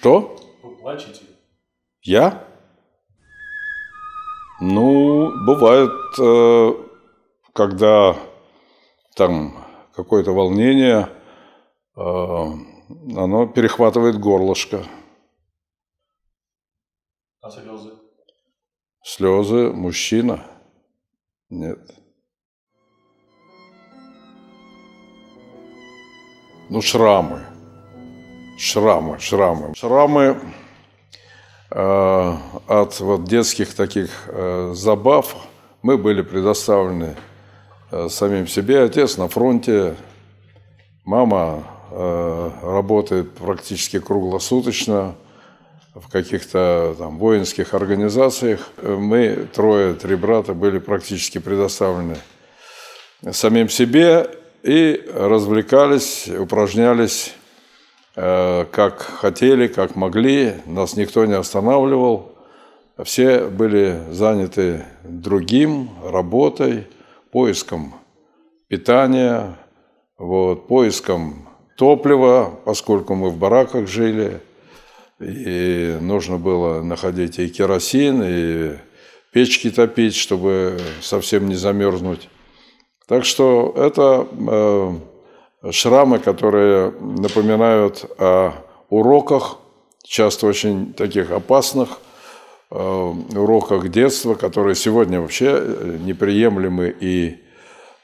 Что? Вы плачете? Я? Ну, бывает, когда там какое-то волнение, оно перехватывает горлышко. А слезы? Слезы? Мужчина? Нет. Ну, шрамы. Шрамы, шрамы. Шрамы от вот детских таких забав. Мы были предоставлены самим себе. Отец на фронте, мама работает практически круглосуточно в каких-то там воинских организациях. Мы, трое, три брата, были практически предоставлены самим себе и развлекались, упражнялись как хотели, как могли. Нас никто не останавливал. Все были заняты другим, работой, поиском питания, вот, поиском топлива, поскольку мы в бараках жили. И нужно было находить и керосин, и печки топить, чтобы совсем не замерзнуть. Так что это шрамы, которые напоминают о уроках, часто очень таких опасных, уроках детства, которые сегодня вообще неприемлемы и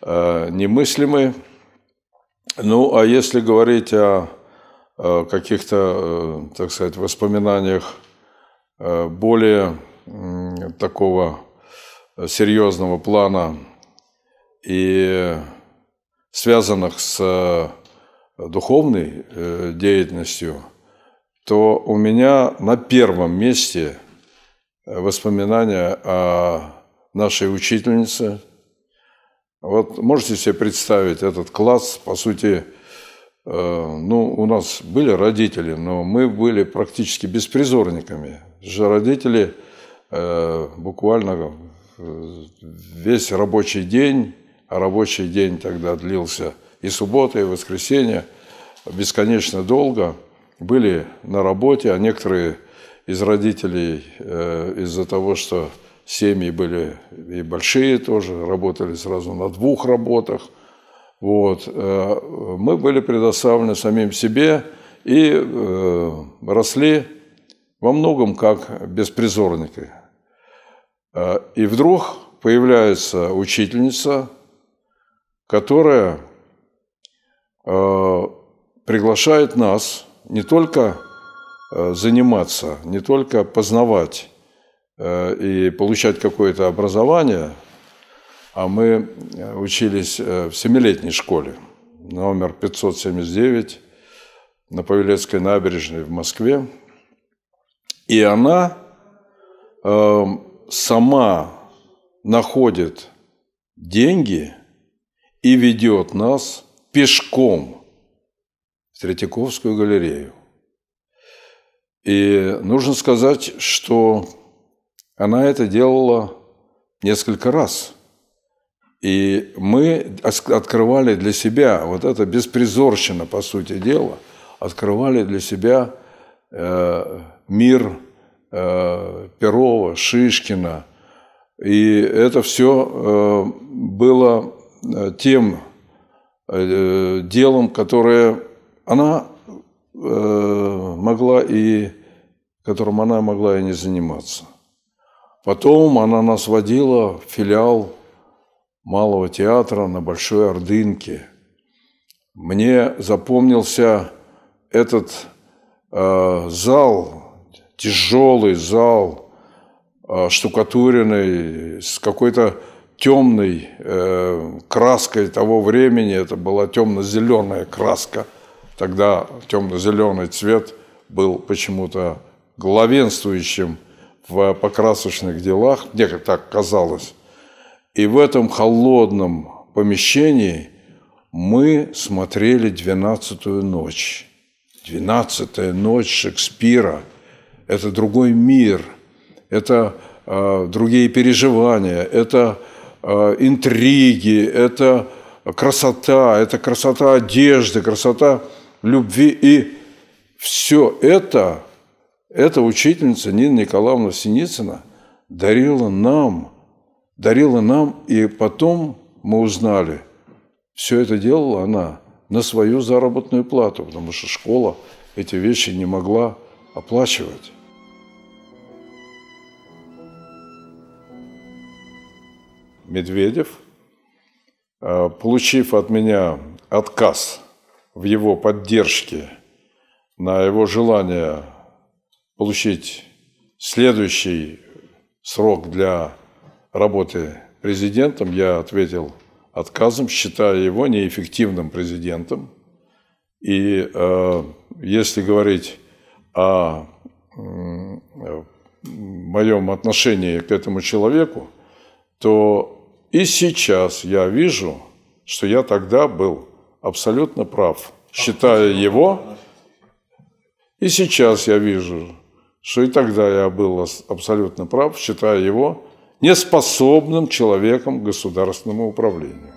немыслимы. Ну, а если говорить о каких-то, так сказать, воспоминаниях более такого серьезного плана и связанных с духовной деятельностью, то у меня на первом месте воспоминания о нашей учительнице. Вот можете себе представить этот класс, по сути, ну, у нас были родители, но мы были практически беспризорниками. Родители буквально весь рабочий день, а рабочий день тогда длился и суббота, и воскресенье, бесконечно долго, были на работе, а некоторые из родителей из-за того, что семьи были и большие тоже, работали сразу на двух работах. Вот. Мы были предоставлены самим себе и росли во многом как беспризорники. И вдруг появляется учительница, которая приглашает нас не только заниматься, не только познавать и получать какое-то образование. А мы учились в 7-летней школе, номер 579, на Павелецкой набережной в Москве. И она сама находит деньги и ведет нас пешком в Третьяковскую галерею. И нужно сказать, что она это делала несколько раз. И мы открывали для себя, вот это беспризорщина, по сути дела, открывали для себя мир Перова, Шишкина. И это все было тем делом, которое она могла и которым она могла и не заниматься. Потом она нас водила в филиал Малого театра на Большой Ордынке. Мне запомнился этот зал, тяжелый зал, штукатуренный, с какой-то темной краской того времени. Это была темно-зеленая краска. Тогда темно-зеленый цвет был почему-то главенствующим в покрасочных делах. Мне так казалось. И в этом холодном помещении мы смотрели «Двенадцатую ночь». «Двенадцатая ночь» Шекспира – это другой мир, это другие переживания, это интриги, это красота, одежды, красота любви. И все это Эта учительница Нина Николаевна Синицына дарила нам, и потом мы узнали, все это делала она на свою заработную плату, потому что школа эти вещи не могла оплачивать. Медведев, получив от меня отказ в его поддержке, на его желание получить следующий срок для работы президентом, я ответил отказом, считая его неэффективным президентом. И если говорить о моем отношении к этому человеку, то и сейчас я вижу, что я тогда был абсолютно прав, считая его. И сейчас я вижу, что и тогда я был абсолютно прав, считая его неспособным человеком к государственному управлению.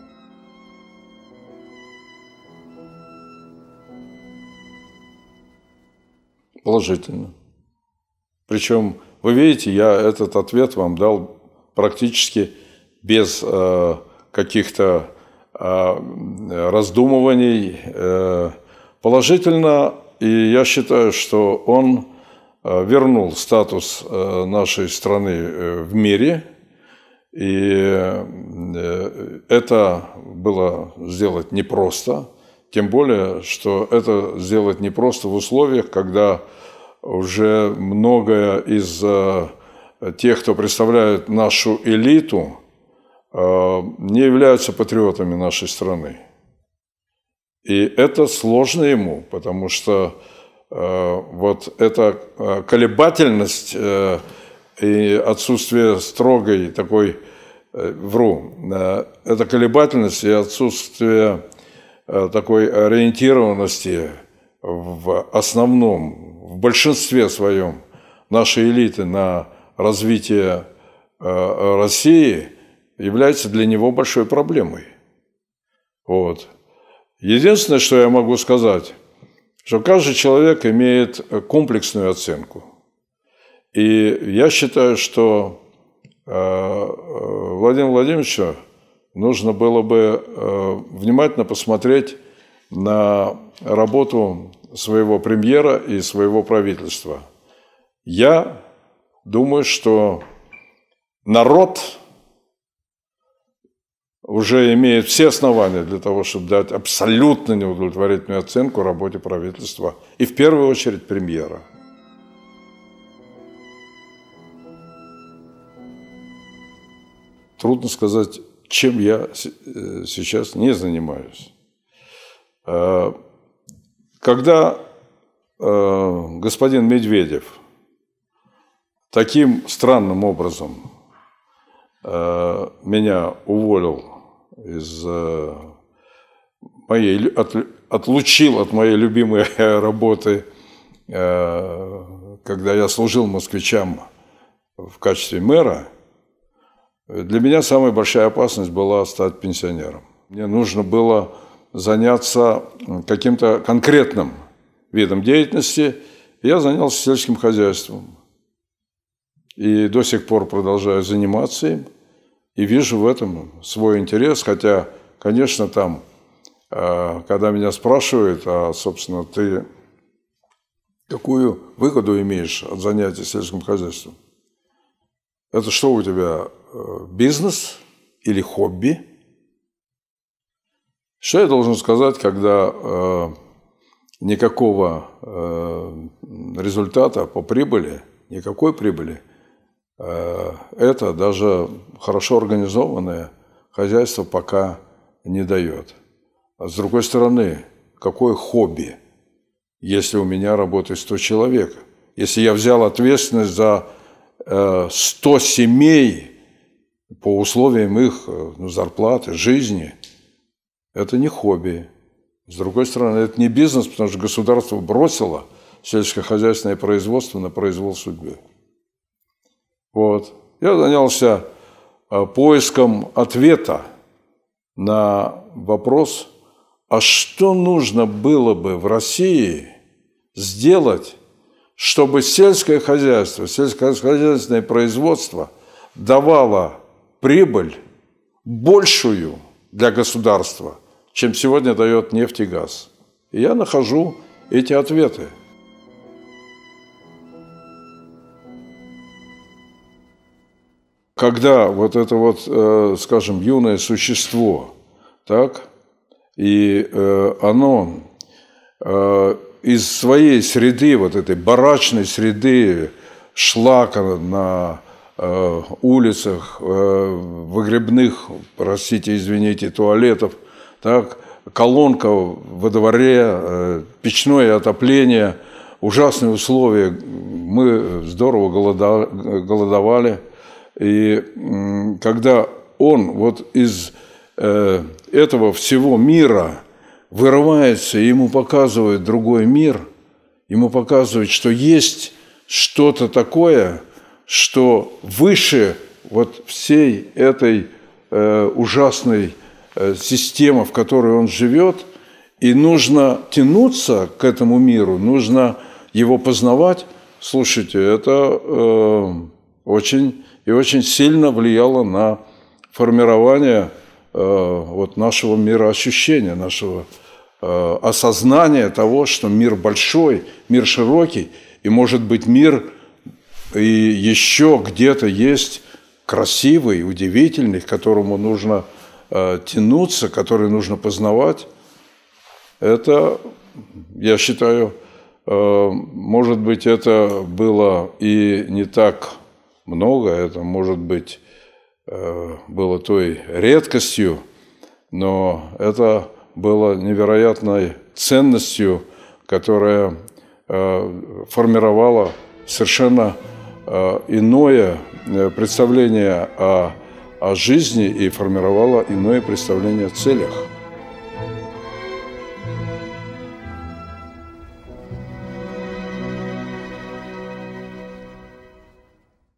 Положительно. Причем, вы видите, я этот ответ вам дал практически без каких-то раздумываний. Положительно, и я считаю, что он вернул статус нашей страны в мире. И это было сделать непросто. Тем более, что это сделать непросто в условиях, когда уже многое из тех, кто представляет нашу элиту, не являются патриотами нашей страны. И это сложно ему, потому что вот эта колебательность и отсутствие строгой такой, эта колебательность и отсутствие такой ориентированности в основном, в большинстве своем нашей элиты на развитие России является для него большой проблемой. Вот. Единственное, что я могу сказать, что каждый человек имеет комплексную оценку. И я считаю, что Владимиру Владимировичу нужно было бы внимательно посмотреть на работу своего премьера и своего правительства. Я думаю, что народ уже имеет все основания для того, чтобы дать абсолютно неудовлетворительную оценку работе правительства и, в первую очередь, премьера. Трудно сказать, чем я сейчас не занимаюсь. Когда господин Медведев таким странным образом меня уволил, отлучил от моей любимой работы, когда я служил москвичам в качестве мэра, для меня самая большая опасность была стать пенсионером. Мне нужно было заняться каким-то конкретным видом деятельности. Я занялся сельским хозяйством. И до сих пор продолжаю заниматься им. И вижу в этом свой интерес. Хотя, конечно, там, когда меня спрашивают, собственно, ты какую выгоду имеешь от занятий сельским хозяйством? Это что у тебя, бизнес или хобби? Что я должен сказать, когда никакого результата по прибыли, никакой прибыли, это даже хорошо организованное хозяйство пока не дает. А с другой стороны, какое хобби, если у меня работает 100 человек? Если я взял ответственность за 100 семей по условиям их зарплаты, жизни, это не хобби. С другой стороны, это не бизнес, потому что государство бросило сельскохозяйственное производство на произвол судьбы. Вот. Я занялся поиском ответа на вопрос, а что нужно было бы в России сделать, чтобы сельское хозяйство, сельскохозяйственное производство давало прибыль большую для государства, чем сегодня дает нефть и газ. И я нахожу эти ответы. Когда вот это вот, скажем, юное существо, так, и оно из своей среды, вот этой барачной среды, шлака на улицах, выгребных, простите, извините, туалетов, так, колонка во дворе, печное отопление, ужасные условия. Мы здорово голодовали. И когда он вот из этого всего мира вырывается, и ему показывают другой мир, ему показывают, что есть что-то такое, что выше вот всей этой ужасной системы, в которой он живет, и нужно тянуться к этому миру, нужно его познавать. Слушайте, это очень и очень сильно влияло на формирование вот нашего мироощущения, нашего осознания того, что мир большой, мир широкий, и, может быть, мир и еще где-то есть красивый, удивительный, к которому нужно тянуться, который нужно познавать. Это, я считаю, может быть, это было и не так много, это, может быть, было той редкостью, но это было невероятной ценностью, которая формировала совершенно иное представление о жизни и формировала иное представление о целях.